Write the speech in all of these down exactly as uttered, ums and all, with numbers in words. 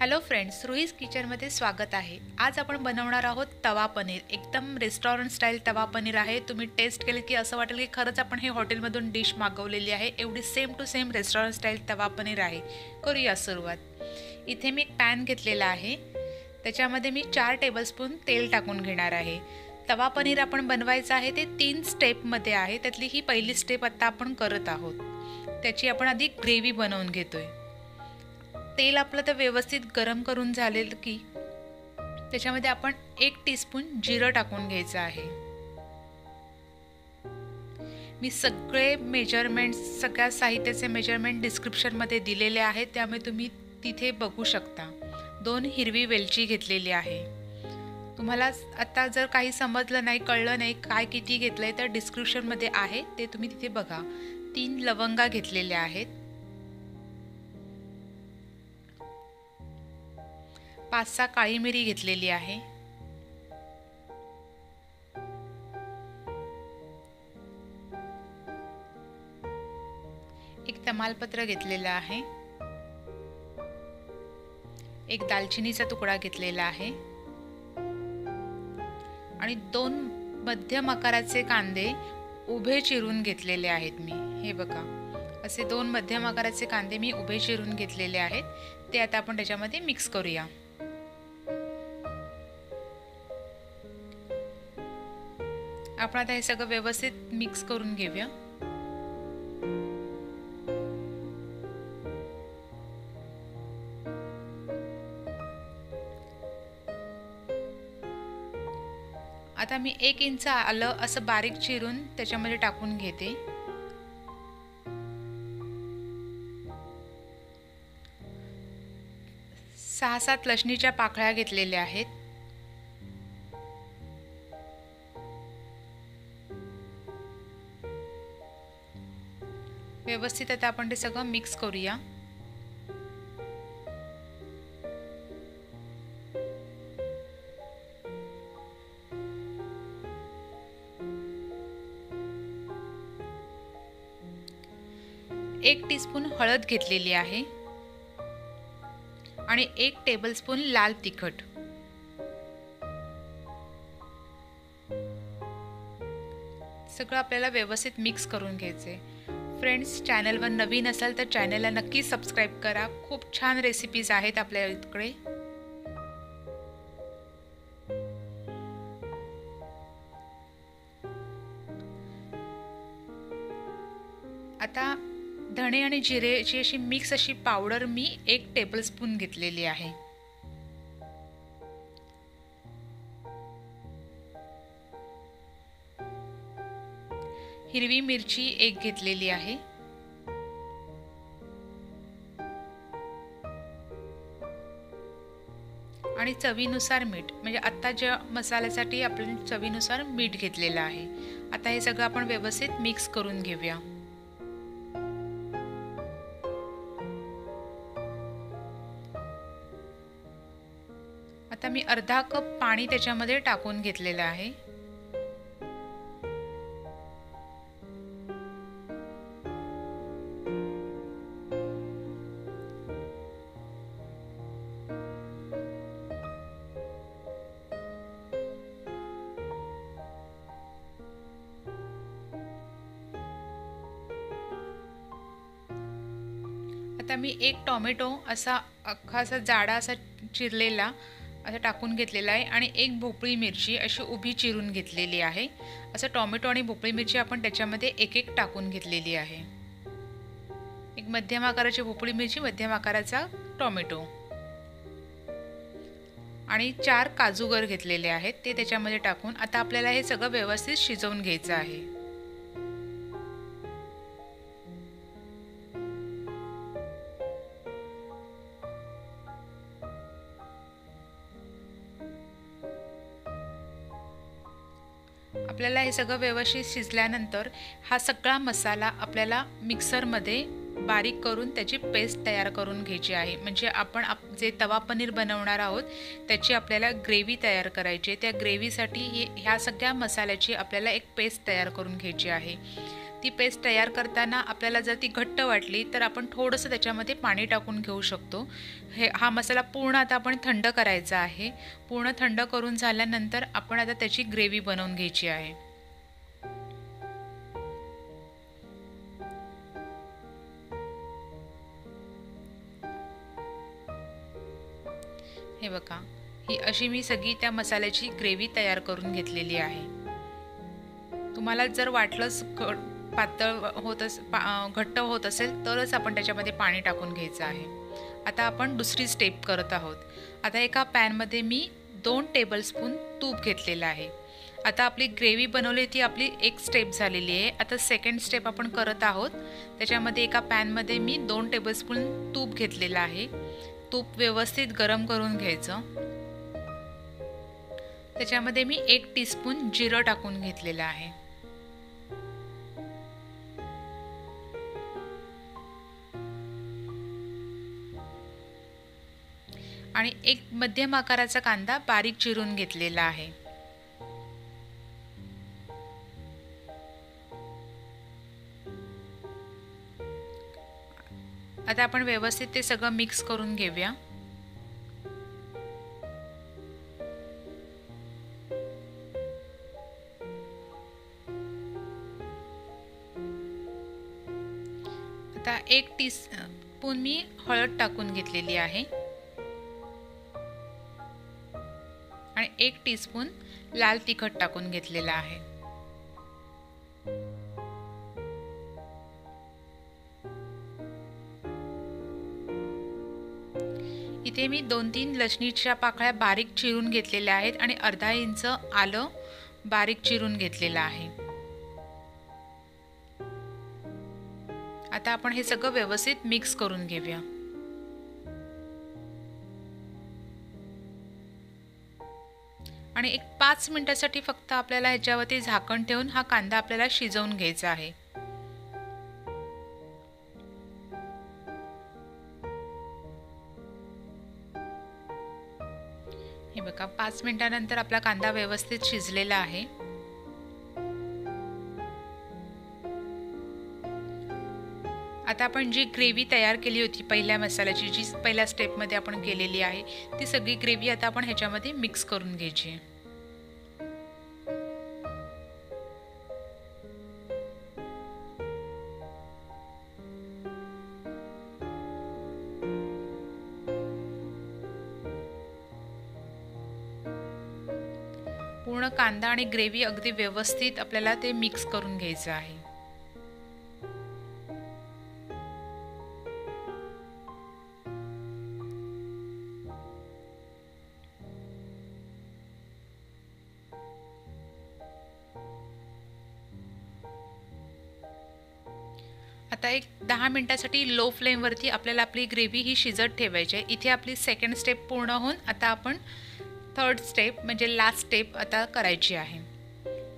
Hello friends, रुईज किचनमध्ये स्वागत आहे। आज आपण बनवणार आहोत तवा पनीर। एकदम रेस्टॉरंट स्टाइल तवा पनीर आहे। तुम्ही टेस्ट केले की असं वाटेल की खरच आपण हे हॉटेलमधून डिश मागवलेली आहे। एवढी same to same restaurant style तवा पनीर आहे। करूया सुरुवात। इथे मी एक पॅन घेतलेला आहे, त्याच्यामध्ये मी चार टेबलस्पून तेल टाकून घेणार आहे। तवा पनीर आपण बनवायचं आहे ते तीन स्टेप मध्ये आहे, त्यातली ही पहिली स्टेप आता आपण करत आहोत। त्याची आपण आधी ग्रेव्ही बनवून घेतोय। तेल आपलं तर व्यवस्थित गरम करून झालेलं की त्याच्यामध्ये आपण एक टीस्पून जिरं टाकून घ्यायचं आहे। मी सगळे मेजरमेंट्स, सगळ्या साहित्याचे मेजरमेंट डिस्क्रिप्शन मध्ये दिलेले आहेत, त्यामुळे तुम्ही तिथे बघू शकता। दोन हिरवी वेलची घेतलेली आहे। तुम्हाला आता जर काही समजलं नाही, कळलं नाही काय किती घेतलंय तर डिस्क्रिप्शन मध्ये आहे, ते तुम्ही तिथे बघा। तीन लवंगा घेतलेल्या आहेत, पाच सहा काळी मिरी घेतलेली आहे, एक तमालपत्र घेतलेला आहे, एक दालचिनीचा तुकडा घेतलेला आहे आणि दोन मध्यम आकाराचे कांदे उभे चिरून घेतलेले आहेत। मी हे बघा, असे दोन मध्यम आकाराचे कांदे मी उभे चिरून घेतलेले आहेत। ते आता आपण त्याच्यामध्ये मिक्स करूया। आपण आता हे सगळं व्यवस्थित मिक्स करून घेऊया। आता मी एक इंच आलं असं बारीक चिरून त्याच्यामध्ये टाकून घेते। सहा सात लसणीच्या पाकळ्या घेतलेल्या आहेत, व्यवस्थित आता आपण ते सगळं मिक्स करूया। एक टीस्पून हळद घेतलेली आहे आणि एक टेबलस्पून लाल तिखट। सगळं आपल्याला व्यवस्थित मिक्स करून घ्यायचे। फ्रेंड्स, चॅनलवर नवीन असाल तर चॅनलला नक्की सबस्क्राईब करा। खूप छान रेसिपीज आहेत आपल्या इकडे। आता धणे आणि जिरेची अशी मिक्स अशी पावडर मी एक टेबलस्पून घेतलेली आहे। हिरवी मिरची एक घेतलेली आहे। आणि चवीनुसार मीठ, म्हणजे आता ज्या मसाल्यासाठी आपण चवीनुसार मीठ घेतलेलं आहे। आता हे सगळं आपण व्यवस्थित मिक्स करून घेऊया। आता मी अर्धा कप पाणी त्याच्यामध्ये टाकून घेतलेलं आहे। आता मी एक टोमॅटो असा अख्खा असा जाडा असा चिरलेला असं टाकून घेतलेला आहे आणि एक भोपळी मिरची अशी उभी चिरून घेतलेली आहे। असं टोमॅटो आणि भोपळी मिरची आपण त्याच्यामध्ये एक एक टाकून घेतलेली आहे। एक मध्यम आकाराची भोपळी मिरची, मध्यम आकाराचा टोमॅटो आणि चार काजूगर घेतलेले आहेत, ते त्याच्यामध्ये टाकून आता आपल्याला हे सगळं व्यवस्थित शिजवून घ्यायचं आहे। आपल्याला हे सगळं व्यवस्थित शिजल्यानंतर हा सगळा मसाला आपल्याला मिक्सरमध्ये बारीक करून त्याची पेस्ट तयार करून घ्यायची आहे। म्हणजे आपण जे तवा पनीर बनवणार आहोत त्याची आपल्याला ग्रेव्ही तयार करायची आहे। त्या ग्रेव्हीसाठी ह्या सगळ्या मसाल्याची आपल्याला एक पेस्ट तयार करून घ्यायची आहे। ती पेस्ट तयार करताना आपल्याला जर ती घट्ट वाटली तर आपण थोडंसं त्याच्यामध्ये पाणी टाकून घेऊ शकतो। हे हा मसाला पूर्ण आता आपण थंड करायचा आहे। पूर्ण थंड करून झाल्यानंतर आपण आता त्याची ग्रेव्ही बनवून घ्यायची आहे। हे बघा, ही अशी मी सगळी त्या मसाल्याची ग्रेव्ही तयार करून घेतलेली आहे। तुम्हाला जर वाटलंस पातळ होत घट्ट होत असेल तरच आपण त्याच्यामध्ये पाणी टाकून घ्यायचं आहे। आता आपण दुसरी स्टेप करत आहोत। आता एका पॅनमध्ये मी दोन टेबलस्पून तूप घेतलेलं आहे। आता आपली ग्रेव्ही बनवली ती आपली एक स्टेप झालेली आहे। आता सेकंड स्टेप आपण करत आहोत। त्याच्यामध्ये एका पॅनमध्ये मी दोन टेबलस्पून तूप घेतलेलं आहे। तूप व्यवस्थित गरम करून घ्यायचं। त्याच्यामध्ये मी एक टीस्पून जिरं टाकून घेतलेलं आहे। आणि एक मध्यम आकाराचा कांदा बारीक चिरून घेतलेला आहे। आता आपण व्यवस्थित ते सगळं मिक्स करून घेऊया। आता एक टीस्पून मी हळद टाकून घेतलेली आहे आणि एक टीस्पून लाल तिखट टाकून घेतलेला आहे। इथे मी दोन तीन लसणीच्या पाकळ्या बारीक चिरून घेतलेल्या आहेत आणि अर्धा इंच आलं बारीक चिरून घेतलेलं आहे। आता आपण हे सगळं व्यवस्थित मिक्स करून घेऊया। आणि एक पाच मिनिटांसाठी फक्त आपल्याला ह्याच्यावरती झाकण ठेवून हा कांदा आपल्याला शिजवून घ्यायचा आहे। हे बघा, पाच मिनिटांनंतर आपला कांदा व्यवस्थित शिजलेला आहे। आता आपण जी ग्रेव्ही तयार केली होती पहिल्या मसाल्याची, जी पहिल्या स्टेपमध्ये आपण केलेली आहे, ती सगळी ग्रेव्ही आता आपण ह्याच्यामध्ये मिक्स करून घ्यायची। पूर्ण कांदा आणि ग्रेव्ही अगदी व्यवस्थित आपल्याला ते मिक्स करून घ्यायचं आहे। आता एक दहा मिनिटांसाठी लो फ्लेमवरती आपल्याला आपली ग्रेव्ही ही शिजत ठेवायची आहे। इथे आपली सेकंड स्टेप पूर्ण होऊन आता आपण थर्ड स्टेप म्हणजे लास्ट स्टेप आता करायची आहे।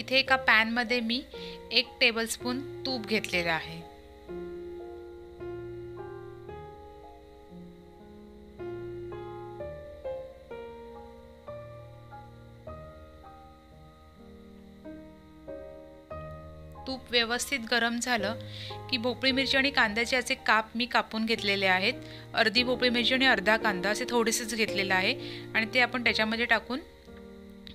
इथे एका पॅनमध्ये मी एक टेबलस्पून तूप घेतलेलं आहे। तूप व्यवस्थित गरम झालं की भोपळी मिरची आणि कांद्याचे असे काप मी कापून घेतलेले आहेत। अर्धी भोपळी मिरची आणि अर्धा कांदा असे थोडेसेच घेतलेलं आहे आणि ते आपण त्याच्यामध्ये टाकून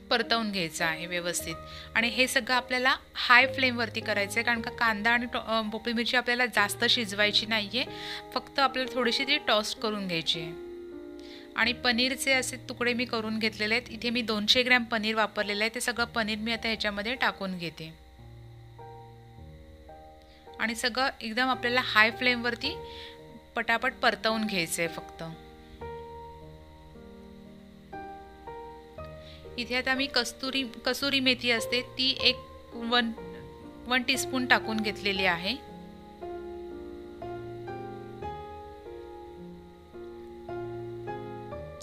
परतवून घ्यायचं आहे व्यवस्थित। आणि हे सगळं आपल्याला हाय फ्लेमवरती करायचं आहे, कारण का कांदा आणि भोपळी मिरची आपल्याला जास्त शिजवायची नाही आहे, फक्त आपल्याला थोडीशी ती टॉस्ट करून घ्यायची आहे। आणि पनीरचे असे तुकडे मी करून घेतलेले आहेत। इथे मी दोनशे ग्रॅम पनीर वापरलेलं आहे। ते सगळं पनीर मी आता ह्याच्यामध्ये टाकून घेते आणि सगळं एकदम आपल्याला हाय फ्लेमवरती पटापट परतवून घ्यायचं आहे फक्त। इथे आता मी कस्तुरी कसुरी मेथी असते ती एक वन वन टीस्पून टाकून घेतलेली आहे।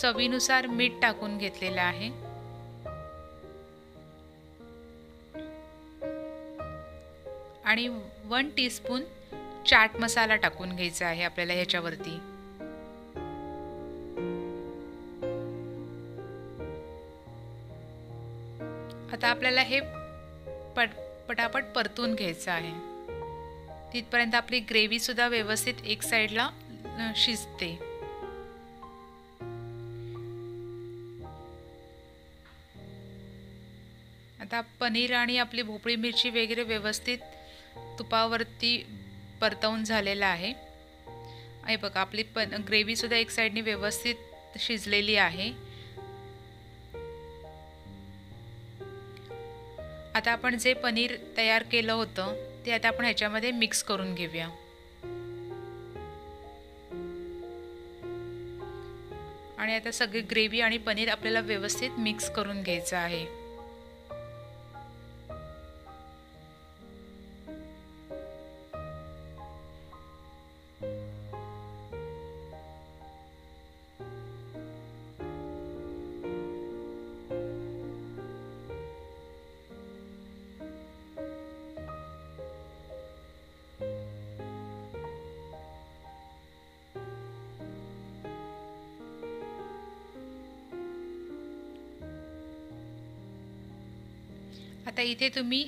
चवीनुसार मीठ टाकून घेतलेलं आहे। आणि वन टीस्पून चाट मसाला टाकून घ्यायचा आहे आपल्याला ह्याच्यावरती। आता आपल्याला हे पट पटापट परतून घ्यायचं आहे। तिथपर्यंत आपली ग्रेव्हीसुद्धा व्यवस्थित एक साईडला शिजते। आता पनीर आणि आपली भोपळी मिरची वगैरे व्यवस्थित तुपावरती परतवून झालेला आहे। हे बघा आपली पण ग्रेव्हीसुद्धा एक साईडने व्यवस्थित शिजलेली आहे। आता आपण जे पनीर तयार केलं होतं ते आता आपण ह्याच्यामध्ये मिक्स करून घेऊया। आणि आता सगळी ग्रेव्ही आणि पनीर आपल्याला व्यवस्थित मिक्स करून घ्यायचं आहे। आता इथे तुम्ही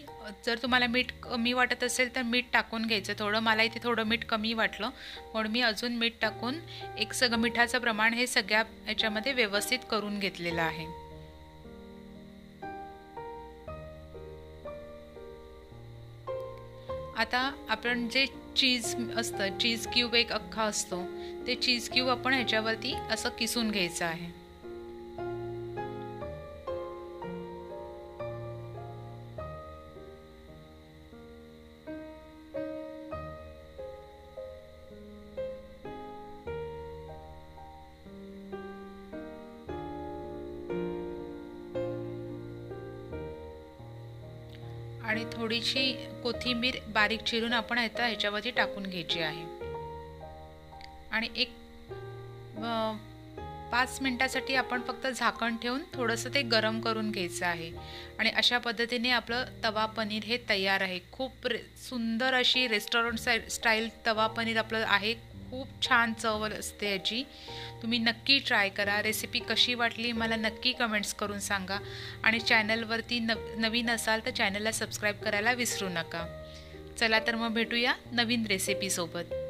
जर तुम्हाला मीठ कमी वाटत असेल तर मीठ टाकून घ्यायचं थोडं। मला इथे थोडं मीठ कमी वाटलं म्हणून मी अजून मीठ टाकून एक सगळं मिठाचं प्रमाण हे सगळ्या याच्यामध्ये व्यवस्थित करून घेतलेलं आहे। आता आपण जे चीज असतं चीज क्यूब एक अख्खा असतो ते चीज क्यूब आपण याच्यावरती असं किसून घ्यायचं आहे। आणि थोडीशी कोथिंबीर बारीक चिरून आपण आता ह्याच्यावरती टाकून घ्यायची आहे। आणि एक पाच मिनिटांसाठी आपण फक्त झाकण ठेवून थोडंसं ते गरम करून घ्यायचं आहे। आणि अशा पद्धतीने आपलं तवा पनीर हे तयार आहे। खूप सुंदर अशी रेस्टॉरंट स्टाईल तवा पनीर आपलं आहे। खूप छान चव असते याची। तुम्ही नक्की ट्राय करा। रेसिपी कशी वाटली मला नक्की कमेंट्स करून सांगा। आणि चॅनलवरती नव नवीन असाल तर चॅनलला सबस्क्राईब करायला विसरू नका। चला तर मग भेटूया नवीन रेसिपीसोबत।